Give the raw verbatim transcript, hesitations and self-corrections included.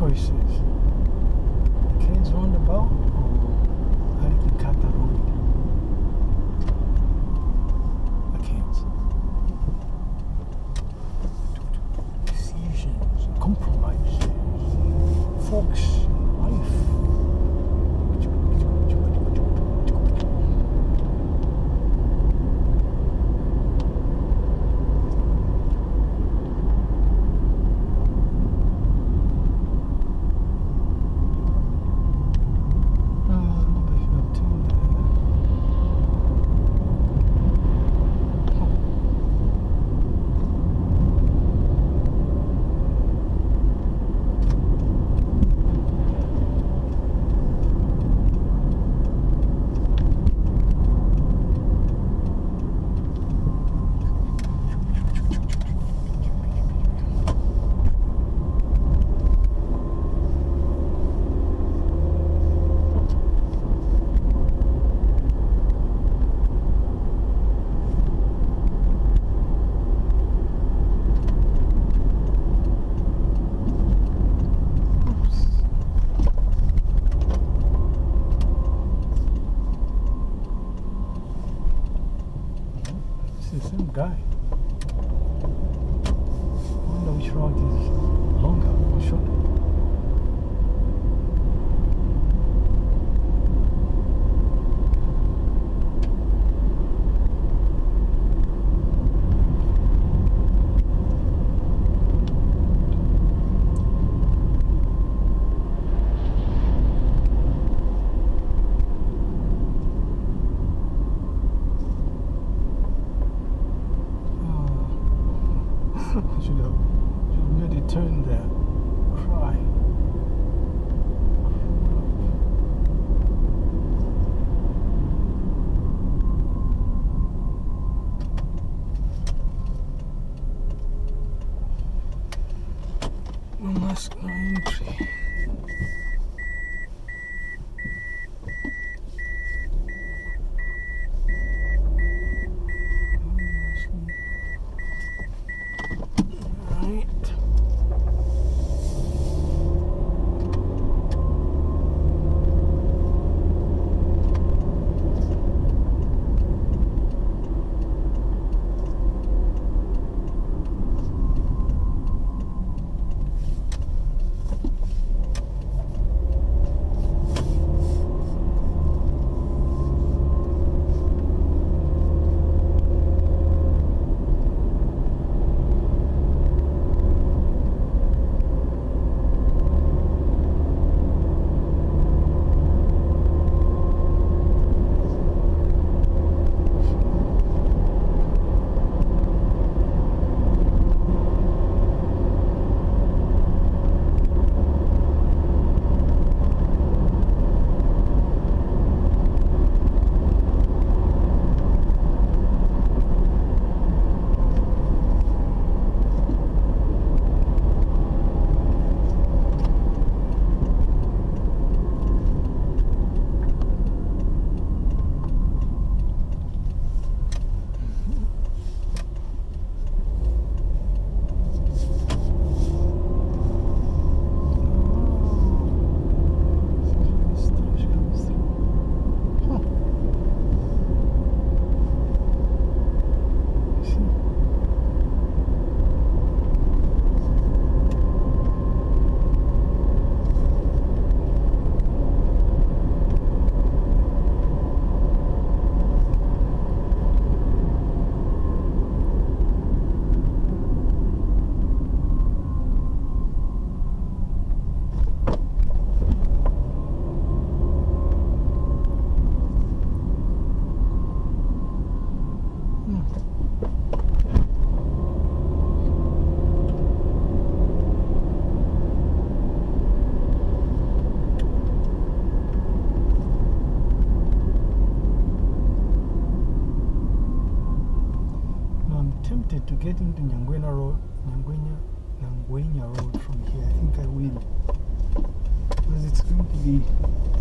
choices. The trains roundabout or Arikikata road. I can't. Decisions, compromises, folks, life. It's the same guy. I wonder which road is longer or shorter. You know, you nearly turned there. Cry. No mask, no entry. Tempted to get into Nangwenya Road, Nangwenya, Nangwenya Road from here. I think I will, because it's going to be